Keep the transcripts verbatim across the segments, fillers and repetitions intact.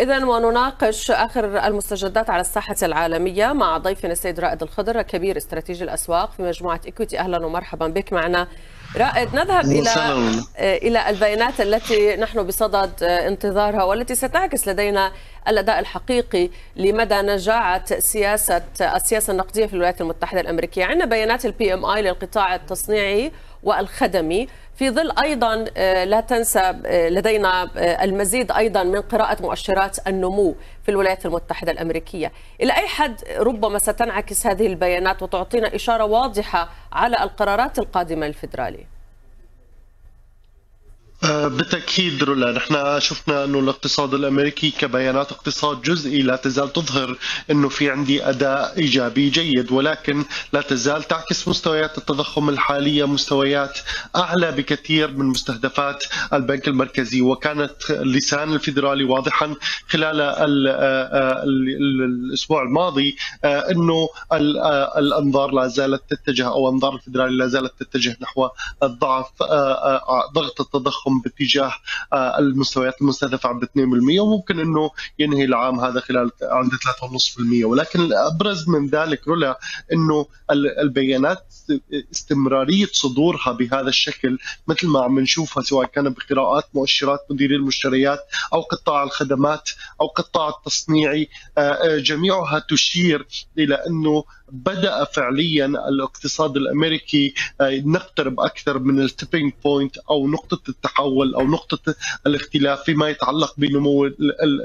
إذن ونناقش آخر المستجدات على الساحة العالمية مع ضيفنا السيد رائد الخضر، كبير استراتيجي الأسواق في مجموعة إكويتي. أهلا ومرحبا بك معنا رائد. نذهب إلى إلى البيانات التي نحن بصدد انتظارها والتي ستعكس لدينا الأداء الحقيقي لمدى نجاعة سياسة السياسة النقدية في الولايات المتحدة الأمريكية. عندنا بيانات البي ام اي للقطاع التصنيعي والخدمي، في ظل أيضا لا تنسى لدينا المزيد أيضا من قراءة مؤشرات النمو في الولايات المتحدة الأمريكية. إلى أي حد ربما ستنعكس هذه البيانات وتعطينا إشارة واضحة على القرارات القادمة للفيدرالي؟ بالتأكيد رولا، نحن شفنا أنه الاقتصاد الأمريكي كبيانات اقتصاد جزئي لا تزال تظهر أنه في عندي أداء إيجابي جيد، ولكن لا تزال تعكس مستويات التضخم الحالية مستويات أعلى بكثير من مستهدفات البنك المركزي. وكانت لسان الفيدرالي واضحا خلال الأسبوع الماضي أنه الأنظار لا زالت تتجه أو أنظار الفيدرالي لا زالت تتجه نحو الضعف، ضغط التضخم باتجاه المستويات المستهدفه عند اثنين بالمئة، وممكن انه ينهي العام هذا خلال عند ثلاثة فاصلة خمسة بالمئة. ولكن الابرز من ذلك رولا انه البيانات استمراريه صدورها بهذا الشكل مثل ما عم نشوفها، سواء كان بقراءات مؤشرات مديري المشتريات او قطاع الخدمات او قطاع التصنيعي، جميعها تشير الى انه بدأ فعليا الاقتصاد الامريكي نقترب اكثر من التيبينج بوينت او نقطه التحول او نقطه الاختلاف فيما يتعلق بنمو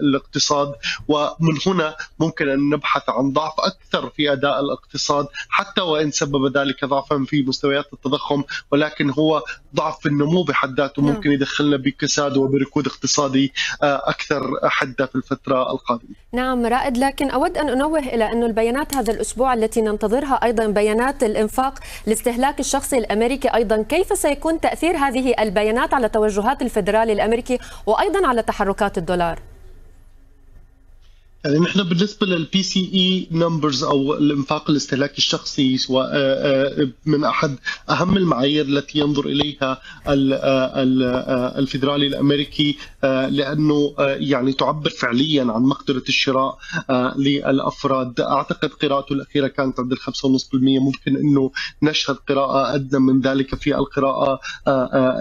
الاقتصاد، ومن هنا ممكن ان نبحث عن ضعف اكثر في اداء الاقتصاد، حتى وان سبب ذلك ضعفا في مستويات التضخم، ولكن هو ضعف في النمو بحد ذاته ممكن يدخلنا بكساد وبركود اقتصادي اكثر حده في الفتره القادمه. نعم رائد، لكن اود ان انوه الى انه البيانات هذا الاسبوع التي ننتظرها أيضا بيانات الإنفاق الاستهلاك الشخصي الأمريكي، أيضا كيف سيكون تأثير هذه البيانات على توجهات الفيدرالي الأمريكي وأيضا على تحركات الدولار؟ يعني نحن بالنسبه للبي سي اي نمبرز او الانفاق الاستهلاكي الشخصي من احد اهم المعايير التي ينظر اليها الفيدرالي الامريكي، لانه يعني تعبر فعليا عن مقدره الشراء للافراد. اعتقد قراءته الاخيره كانت عند خمسة فاصلة خمسة بالمئة، ممكن انه نشهد قراءه ادنى من ذلك في القراءه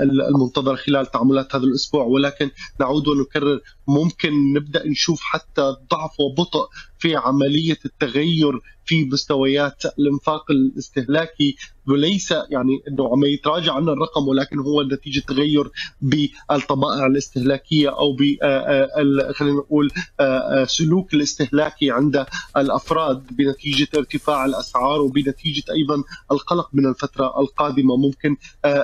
المنتظره خلال تعاملات هذا الاسبوع، ولكن نعود ونكرر ممكن نبدا نشوف حتى ضعف وبطء في عملية التغير في مستويات الانفاق الاستهلاكي، وليس يعني انه عم يتراجع عن الرقم، ولكن هو نتيجة تغير بالطبائع الاستهلاكية او ب خلينا نقول سلوك الاستهلاكي عند الافراد بنتيجة ارتفاع الاسعار وبنتيجة ايضا القلق من الفترة القادمة. ممكن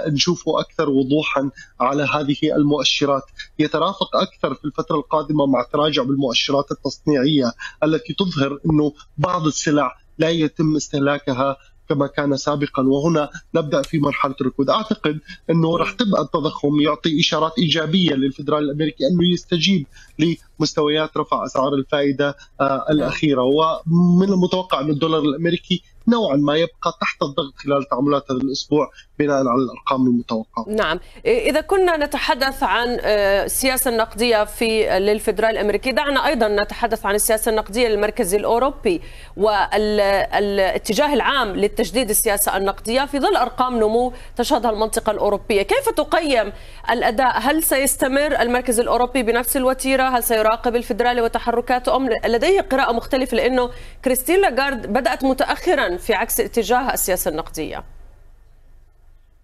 نشوفه اكثر وضوحا على هذه المؤشرات، يترافق اكثر في الفترة القادمة مع تراجع بالمؤشرات التصنيعية التي تظهر انه بعض السلع لا يتم استهلاكها كما كان سابقا، وهنا نبدا في مرحله ركود. اعتقد انه راح تبقى التضخم يعطي اشارات ايجابيه للفيدرالي الامريكي انه يستجيب لمستويات رفع اسعار الفائده الاخيره، ومن المتوقع ان الدولار الامريكي نوعا ما يبقى تحت الضغط خلال تعاملات هذا الاسبوع بناء على الارقام المتوقعه. نعم، اذا كنا نتحدث عن السياسه النقديه في للفيدرالي الامريكي، دعنا ايضا نتحدث عن السياسه النقديه للمركز الاوروبي والاتجاه العام لتجديد السياسه النقديه في ظل ارقام نمو تشهدها المنطقه الاوروبيه. كيف تقيم الاداء؟ هل سيستمر المركز الاوروبي بنفس الوتيره؟ هل سيراقب الفيدرالي وتحركاته ام لديه قراءه مختلفه، لانه كريستينا جارد بدات متاخرا في عكس اتجاه السياسة النقدية؟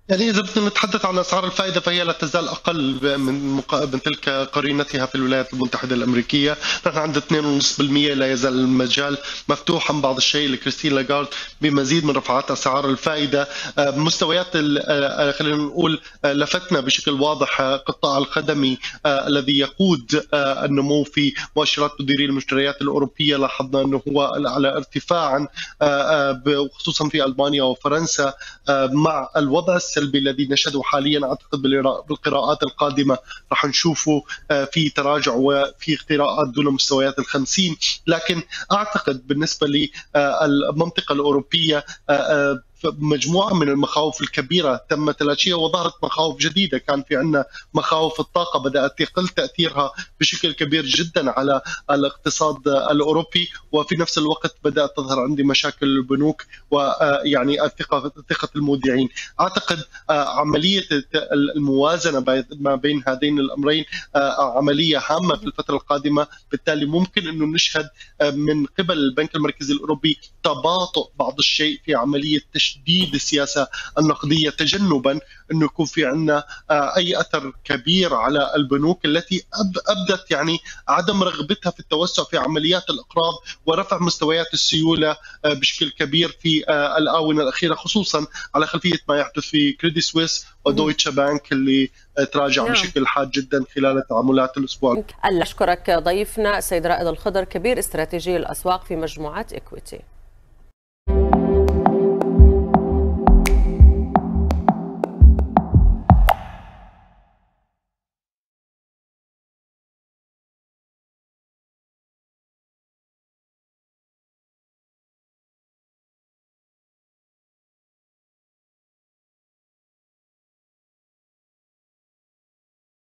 يعني إذا بدنا نتحدث عن أسعار الفائدة فهي لا تزال أقل من مقا... من تلك قرينتها في الولايات المتحدة الأمريكية، نحن عند اثنين فاصلة خمسة بالمئة، لا يزال المجال مفتوح عن بعض الشيء لكريستينا جارد بمزيد من رفعات أسعار الفائدة. مستويات ال... خلينا نقول لفتنا بشكل واضح قطاع الخدمي الذي يقود النمو في مؤشرات مديري المشتريات الأوروبية، لاحظنا أنه هو الأعلى ارتفاعا خصوصا في ألمانيا وفرنسا، مع الوضع السلبي الذي نشهده حاليا. اعتقد بالقراءات القادمه راح نشوفه في تراجع وفي قراءات دون مستويات الخمسين، لكن اعتقد بالنسبه للمنطقه الاوروبيه مجموعة من المخاوف الكبيرة تمت الأشياء وظهرت مخاوف جديدة. كان في عندنا مخاوف الطاقة بدأت تقل تأثيرها بشكل كبير جدا على الاقتصاد الأوروبي، وفي نفس الوقت بدأت تظهر عندي مشاكل البنوك ويعني الثقة ثقة المودعين. أعتقد عملية الموازنة ما بين هذين الأمرين عملية هامة في الفترة القادمة، بالتالي ممكن أنه نشهد من قبل البنك المركزي الأوروبي تباطؤ بعض الشيء في عملية تشديد السياسة النقدية، تجنبا أنه يكون في عندنا أي أثر كبير على البنوك التي أبدت يعني عدم رغبتها في التوسع في عمليات الإقراض ورفع مستويات السيولة بشكل كبير في الآونة الأخيرة، خصوصا على خلفية ما يحدث في كريدي سويس ودويتشا بانك اللي تراجع نعم. بشكل حاد جدا خلال تعاملات الأسبوع. أشكرك ضيفنا السيد رائد الخضر، كبير استراتيجي الأسواق في مجموعة إكويتي.